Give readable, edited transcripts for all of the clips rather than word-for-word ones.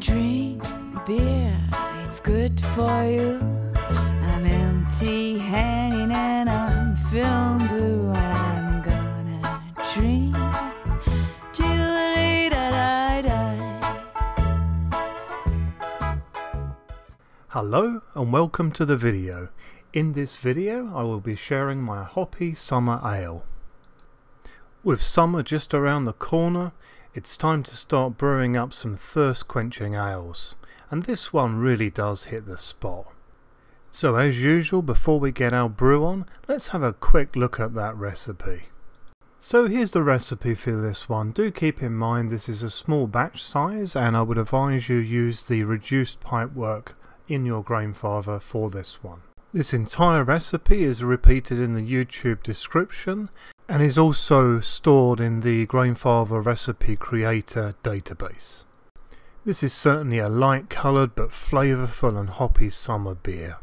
Drink beer, it's good for you. I'm empty-handed and I'm feeling blue, and I'm gonna drink till the day that I die. Hello and welcome to the video. In this video I will be sharing my hoppy summer ale. With summer just around the corner, it's time to start brewing up some thirst-quenching ales, and this one really does hit the spot. So as usual, before we get our brew on, let's have a quick look at that recipe. So here's the recipe for this one. Do keep in mind this is a small batch size, and I would advise you use the reduced pipework in your Grainfather for this one. This entire recipe is repeated in the YouTube description, and is also stored in the Grainfather Recipe Creator database. This is certainly a light coloured but flavourful and hoppy summer beer.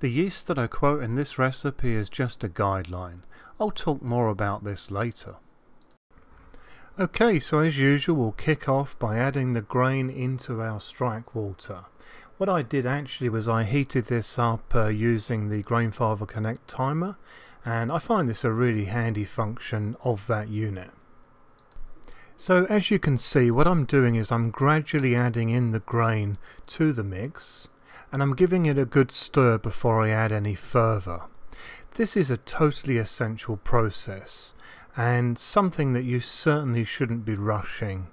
The yeast that I quote in this recipe is just a guideline. I'll talk more about this later. Okay, so as usual we'll kick off by adding the grain into our strike water. What I did actually was I heated this up using the Grainfather Connect timer, and I find this a really handy function of that unit. So as you can see, what I'm doing is I'm gradually adding in the grain to the mix, and I'm giving it a good stir before I add any further. This is a totally essential process, and something that you certainly shouldn't be rushing.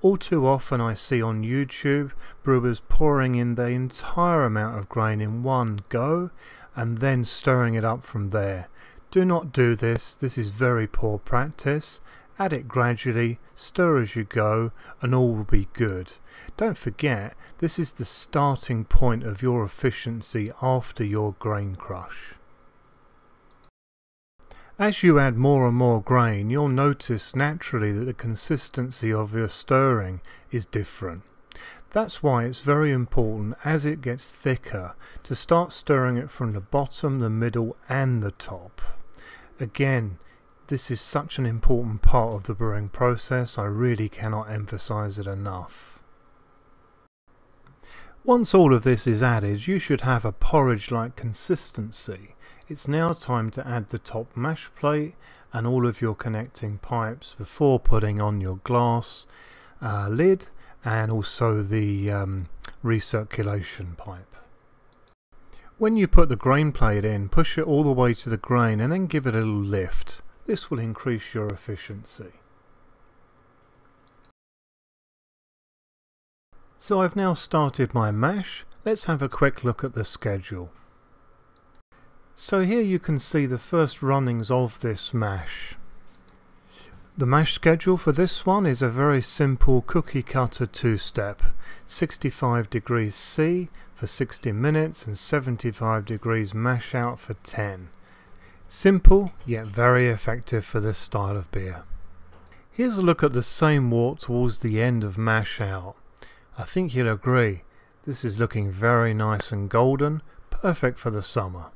All too often I see on YouTube brewers pouring in the entire amount of grain in one go and then stirring it up from there. Do not do this, this is very poor practice. Add it gradually, stir as you go, and all will be good. Don't forget, this is the starting point of your efficiency after your grain crush. As you add more and more grain, you'll notice naturally that the consistency of your stirring is different. That's why it's very important, as it gets thicker, to start stirring it from the bottom, the middle and the top. Again, this is such an important part of the brewing process, I really cannot emphasize it enough. Once all of this is added, you should have a porridge-like consistency. It's now time to add the top mash plate and all of your connecting pipes before putting on your glass lid and also the recirculation pipe. When you put the grain plate in, push it all the way to the grain and then give it a little lift. This will increase your efficiency. So I've now started my mash. Let's have a quick look at the schedule. So here you can see the first runnings of this mash. The mash schedule for this one is a very simple cookie cutter two-step. 65 degrees C for 60 minutes and 75 degrees mash out for 10. Simple yet very effective for this style of beer. Here's a look at the same wort towards the end of mash out. I think you'll agree, this is looking very nice and golden, perfect for the summer.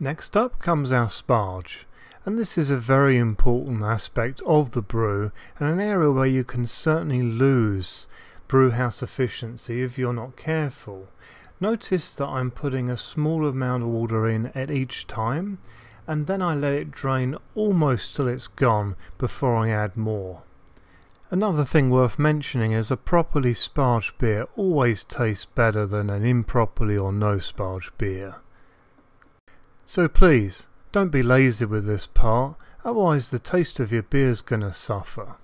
Next up comes our sparge, and this is a very important aspect of the brew and an area where you can certainly lose brewhouse efficiency if you're not careful. Notice that I'm putting a small amount of water in at each time, and then I let it drain almost till it's gone before I add more. Another thing worth mentioning is a properly sparged beer always tastes better than an improperly or no sparged beer. So please, don't be lazy with this part, otherwise the taste of your beer's gonna suffer.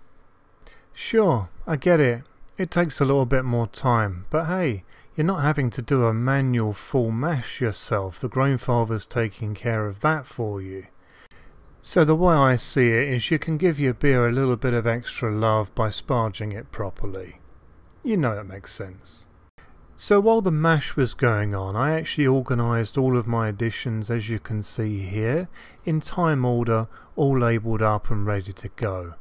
Sure, I get it, it takes a little bit more time, but hey, you're not having to do a manual full mash yourself, the Grainfather's taking care of that for you. So the way I see it is you can give your beer a little bit of extra love by sparging it properly. You know it makes sense. So while the mash was going on, I actually organised all of my additions, as you can see here, in time order, all labelled up and ready to go.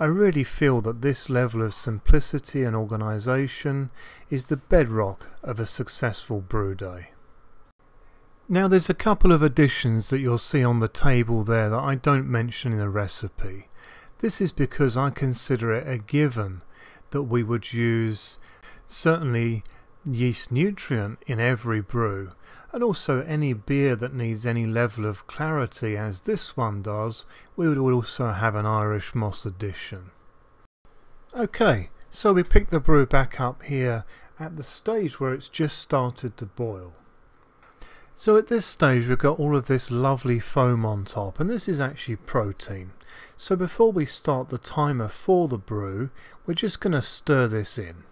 I really feel that this level of simplicity and organisation is the bedrock of a successful brew day. Now there's a couple of additions that you'll see on the table there that I don't mention in the recipe. This is because I consider it a given that we would use certainly yeast nutrient in every brew, and also any beer that needs any level of clarity as this one does, we would also have an Irish moss addition. Okay, so we pick the brew back up here at the stage where it's just started to boil. So at this stage we've got all of this lovely foam on top, and this is actually protein. So before we start the timer for the brew, we're just going to stir this in.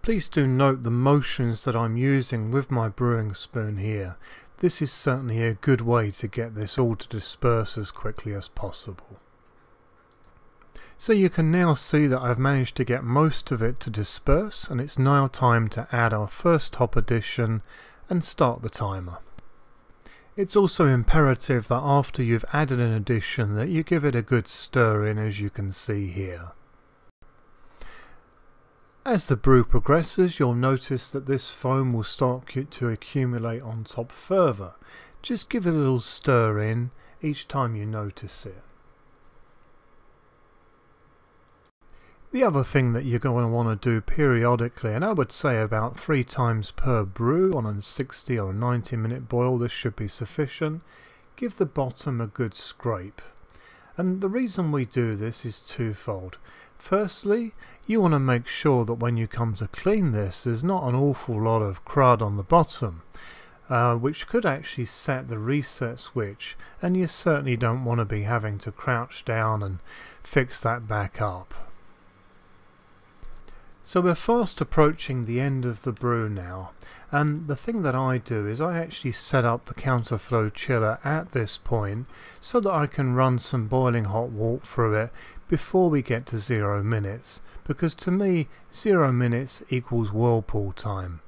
Please do note the motions that I'm using with my brewing spoon here. This is certainly a good way to get this all to disperse as quickly as possible. So you can now see that I've managed to get most of it to disperse, and it's now time to add our first hop addition and start the timer. It's also imperative that after you've added an addition that you give it a good stir in, as you can see here. As the brew progresses, you'll notice that this foam will start to accumulate on top further. Just give it a little stir in each time you notice it. The other thing that you're going to want to do periodically, and I would say about 3 times per brew on a 60 or 90 minute boil, this should be sufficient, give the bottom a good scrape. And the reason we do this is twofold. Firstly, you want to make sure that when you come to clean this, there's not an awful lot of crud on the bottom, which could actually set the reset switch, and you certainly don't want to be having to crouch down and fix that back up. So we're fast approaching the end of the brew now, and the thing that I do is I actually set up the counterflow chiller at this point so that I can run some boiling hot water through it before we get to 0 minutes, because to me 0 minutes equals whirlpool time.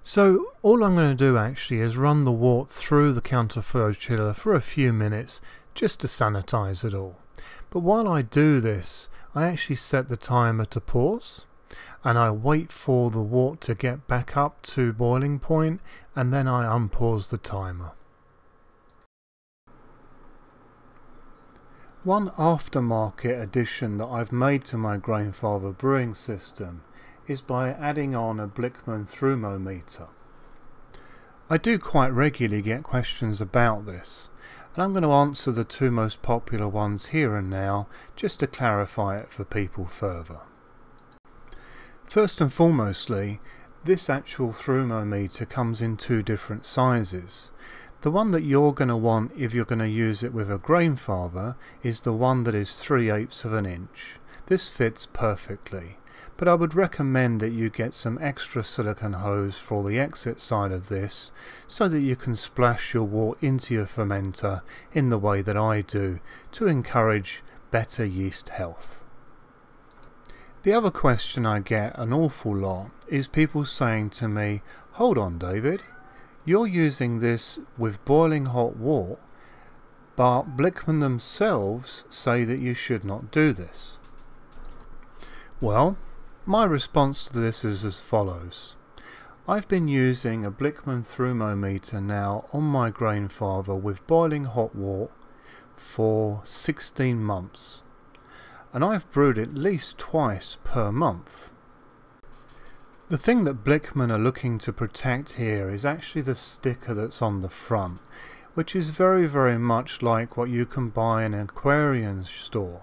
So all I'm going to do actually is run the wort through the counterflow chiller for a few minutes just to sanitize it all. But while I do this, I actually set the timer to pause, and I wait for the wort to get back up to boiling point, and then I unpause the timer. One aftermarket addition that I've made to my Grainfather brewing system is by adding on a Blichmann BrewMometer. I do quite regularly get questions about this, and I'm going to answer the 2 most popular ones here and now, just to clarify it for people further. First and foremostly, this actual BrewMometer comes in 2 different sizes. The one that you're going to want if you're going to use it with a Grainfather is the one that is 3/8 of an inch. This fits perfectly, but I would recommend that you get some extra silicone hose for the exit side of this so that you can splash your wort into your fermenter in the way that I do to encourage better yeast health. The other question I get an awful lot is people saying to me, "Hold on, David, you're using this with boiling hot wort, but Blichmann themselves say that you should not do this." Well, my response to this is as follows. I've been using a Blichmann BrewMometer now on my Grainfather with boiling hot wort for 16 months, and I've brewed at least twice per month. The thing that Blichmann are looking to protect here is actually the sticker that's on the front, which is very, very much like what you can buy in an aquarium store.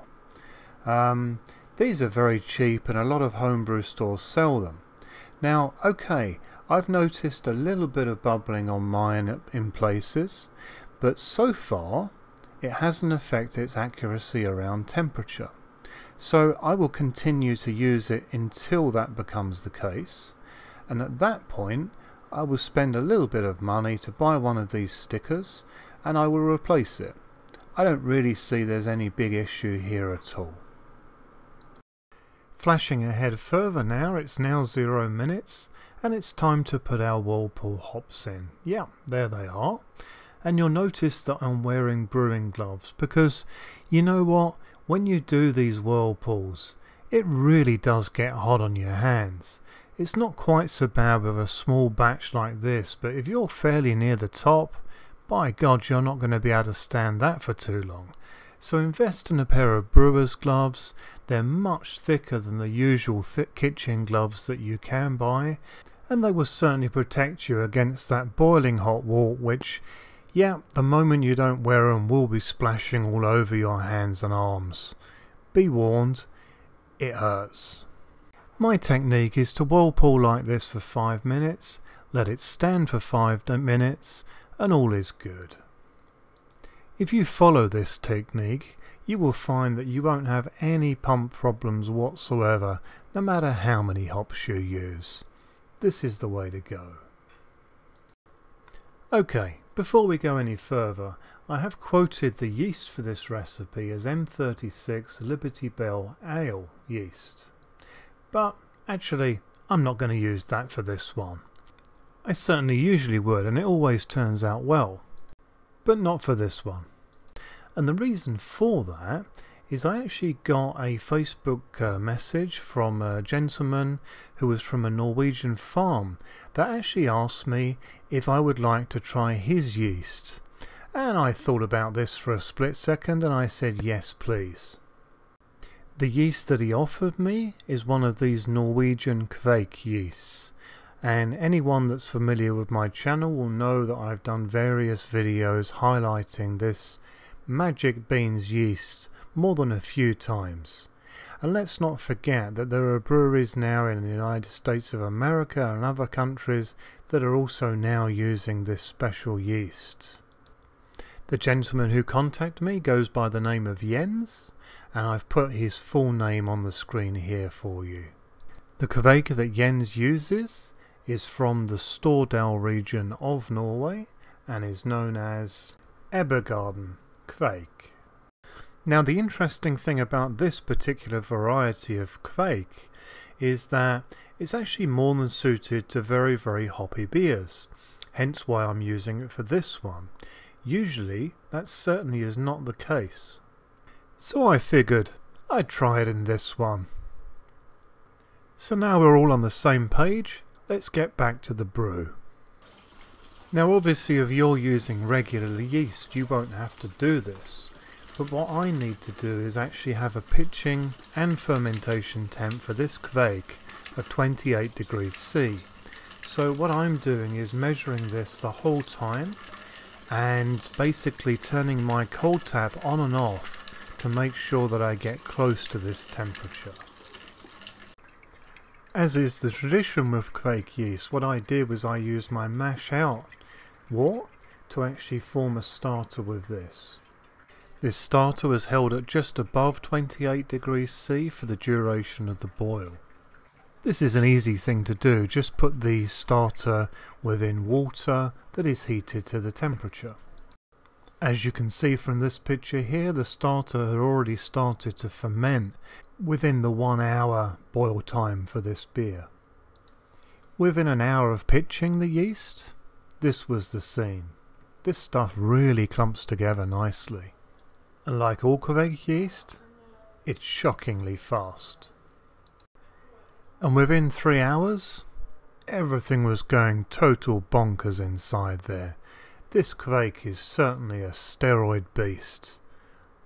These are very cheap, and a lot of homebrew stores sell them. Now, okay, I've noticed a little bit of bubbling on mine in places, but so far it hasn't affected its accuracy around temperature. So I will continue to use it until that becomes the case, and at that point I will spend a little bit of money to buy one of these stickers and I will replace it. I don't really see there's any big issue here at all. Flashing ahead further now, it's now 0 minutes, and it's time to put our whirlpool hops in. Yeah, there they are. And you'll notice that I'm wearing brewing gloves, because you know what? When you do these whirlpools, it really does get hot on your hands. It's not quite so bad with a small batch like this, but if you're fairly near the top, by God, you're not going to be able to stand that for too long. So invest in a pair of brewer's gloves. They're much thicker than the usual thick kitchen gloves that you can buy, and they will certainly protect you against that boiling hot wort which, yeah, the moment you don't wear them will be splashing all over your hands and arms. Be warned, it hurts. My technique is to whirlpool like this for 5 minutes, let it stand for 5 minutes, and all is good. If you follow this technique, you will find that you won't have any pump problems whatsoever, no matter how many hops you use. This is the way to go. Okay, before we go any further, I have quoted the yeast for this recipe as M36 Liberty Bell Ale Yeast. But actually, I'm not going to use that for this one. I certainly usually would, and it always turns out well. But not for this one. And the reason for that is I actually got a Facebook message from a gentleman who was from a Norwegian farm that actually asked me if I would like to try his yeast. And I thought about this for a split second and I said yes please. The yeast that he offered me is one of these Norwegian kveik yeasts, and anyone that's familiar with my channel will know that I've done various videos highlighting this magic beans yeast more than a few times. And let's not forget that there are breweries now in the United States of America and other countries that are also now using this special yeast. The gentleman who contacted me goes by the name of Jens, and I've put his full name on the screen here for you. The kveik that Jens uses is from the Stordal region of Norway and is known as Ebergarden kveik. Now the interesting thing about this particular variety of kveik is that it's actually more than suited to very, very hoppy beers, hence why I'm using it for this one. Usually that certainly is not the case. So I figured I'd try it in this one. So now we're all on the same page, let's get back to the brew. Now obviously if you're using regular yeast you won't have to do this. But what I need to do is actually have a pitching and fermentation temp for this kveik of 28 degrees C. So what I'm doing is measuring this the whole time and basically turning my cold tap on and off to make sure that I get close to this temperature. As is the tradition with kveik yeast, what I did was I used my mash out wort to actually form a starter with this. This starter was held at just above 28 degrees C for the duration of the boil. This is an easy thing to do, just put the starter within water that is heated to the temperature. As you can see from this picture here, the starter had already started to ferment within the 1 hour boil time for this beer. Within an hour of pitching the yeast, this was the scene. This stuff really clumps together nicely. And like all kveik yeast, it's shockingly fast. And within 3 hours, everything was going total bonkers inside there. This kveik is certainly a steroid beast.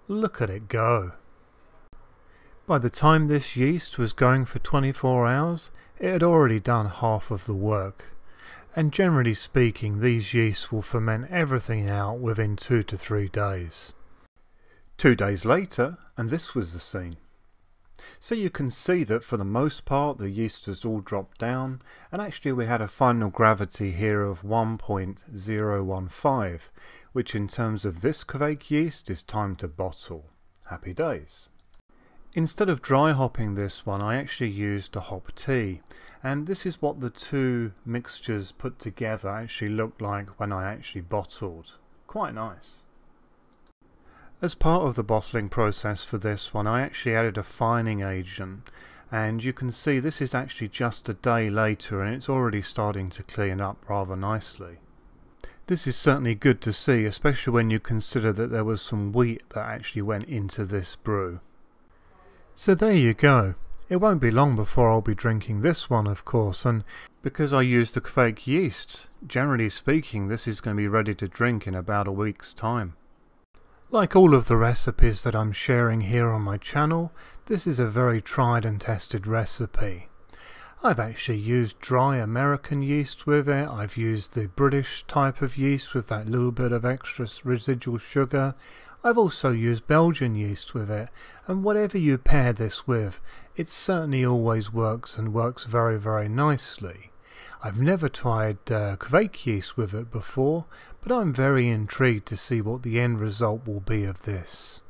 Look at it go. By the time this yeast was going for 24 hours, it had already done half of the work. And generally speaking, these yeasts will ferment everything out within 2 to 3 days. 2 days later, and this was the scene. So you can see that for the most part the yeast has all dropped down, and actually we had a final gravity here of 1.015, which in terms of this kveik yeast is time to bottle. Happy days. Instead of dry hopping this one, I actually used a hop tea, and this is what the two mixtures put together actually looked like when I actually bottled. Quite nice. As part of the bottling process for this one, I actually added a fining agent, and you can see this is actually just a day later and it's already starting to clean up rather nicely. This is certainly good to see, especially when you consider that there was some wheat that actually went into this brew. So there you go. It won't be long before I'll be drinking this one, of course, and because I use the kveik yeast, generally speaking this is going to be ready to drink in about a week's time. Like all of the recipes that I'm sharing here on my channel, this is a very tried and tested recipe. I've actually used dry American yeast with it, I've used the British type of yeast with that little bit of extra residual sugar, I've also used Belgian yeast with it, and whatever you pair this with, it certainly always works and works very, very nicely. I've never tried kveik yeast with it before, but I'm very intrigued to see what the end result will be of this.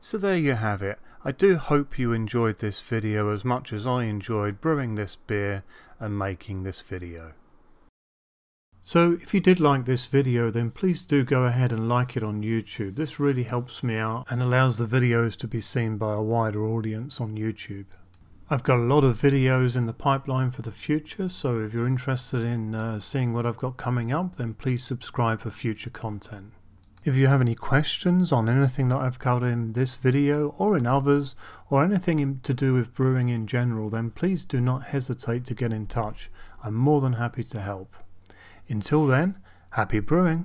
So there you have it. I do hope you enjoyed this video as much as I enjoyed brewing this beer and making this video. So if you did like this video, then please do go ahead and like it on YouTube. This really helps me out and allows the videos to be seen by a wider audience on YouTube. I've got a lot of videos in the pipeline for the future, so if you're interested in seeing what I've got coming up, then please subscribe for future content. If you have any questions on anything that I've covered in this video or in others, or anything to do with brewing in general, then please do not hesitate to get in touch. I'm more than happy to help. Until then, happy brewing!